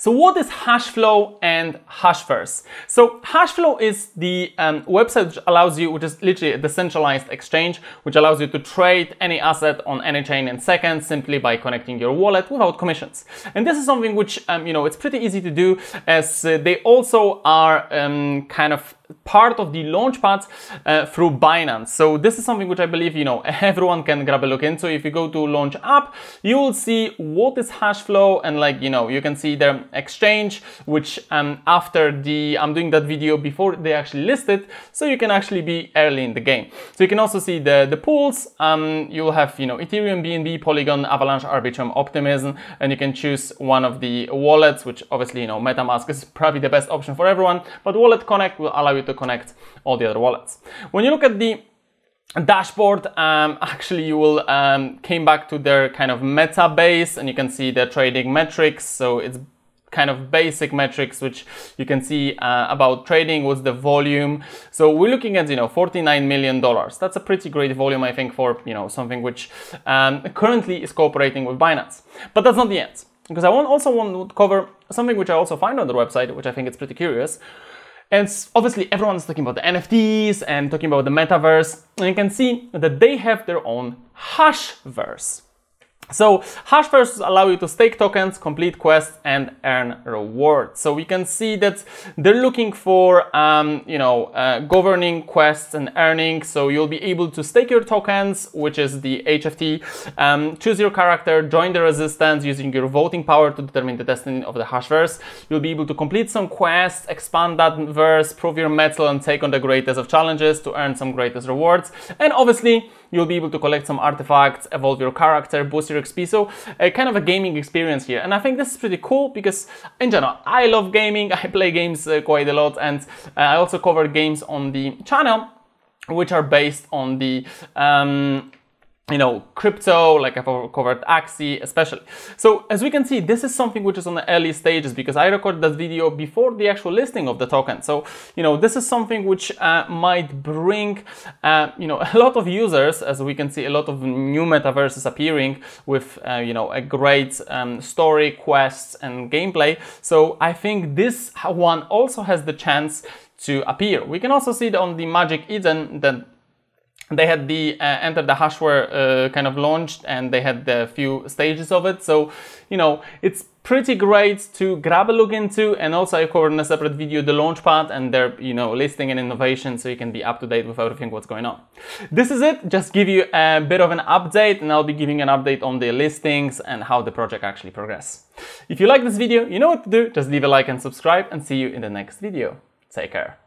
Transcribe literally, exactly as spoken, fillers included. So what is Hashflow and Hashverse? So Hashflow is the um, website which allows you, which is literally a decentralized exchange, which allows you to trade any asset on any chain in seconds simply by connecting your wallet without commissions. And this is something which, um, you know, it's pretty easy to do, as uh, they also are um, kind of part of the launchpad uh, through Binance. So this is something which I believe, you know, everyone can grab a look into. If you go to launch app, you will see what is Hashflow, and like, you know, you can see their exchange, which um, after the, I'm doing that video before they actually list it, so you can actually be early in the game. So you can also see the, the pools. Um, you'll have, you know, Ethereum, B N B, Polygon, Avalanche, Arbitrum, Optimism, and you can choose one of the wallets, which obviously, you know, MetaMask is probably the best option for everyone, but Wallet Connect will allow you to connect all the other wallets. When you look at the dashboard, um, actually you will um, came back to their kind of meta base, and you can see the trading metrics. So it's kind of basic metrics which you can see uh, about trading was the volume. So we're looking at, you know, forty-nine million dollars. That's a pretty great volume, I think, for, you know, something which um, currently is cooperating with Binance. But that's not the end, because I want also want to cover something which I also find on the website, which I think it's pretty curious. And obviously everyone's talking about the N F Ts and talking about the metaverse, and you can see that they have their own Hashverse. So Hashverse allow you to stake tokens, complete quests, and earn rewards. So we can see that they're looking for, um, you know, uh, governing quests and earning. So you'll be able to stake your tokens, which is the H F T, um, choose your character, join the resistance using your voting power to determine the destiny of the Hashverse. You'll be able to complete some quests, expand that verse, prove your mettle, and take on the greatest of challenges to earn some greatest rewards. And obviously, you'll be able to collect some artifacts, evolve your character, boost your X P, so uh, kind of a gaming experience here. And I think this is pretty cool, because in general I love gaming, I play games uh, quite a lot, and uh, I also cover games on the channel which are based on the um, you know, crypto, like I've covered Axie especially. So as we can see, this is something which is on the early stages, because I recorded that video before the actual listing of the token. So, you know, this is something which uh, might bring, uh, you know, a lot of users, as we can see, a lot of new metaverses appearing with, uh, you know, a great um, story, quests, and gameplay. So I think this one also has the chance to appear. We can also see it on the Magic Eden, that they had the uh, Enter the Hashware uh, kind of launched, and they had the few stages of it. So, you know, it's pretty great to grab a look into. And also I covered in a separate video the launchpad and their, you know, listing and innovation, so you can be up to date with everything what's going on. This is it, just give you a bit of an update, and I'll be giving an update on the listings and how the project actually progresses. If you like this video, you know what to do, just leave a like and subscribe, and see you in the next video. Take care.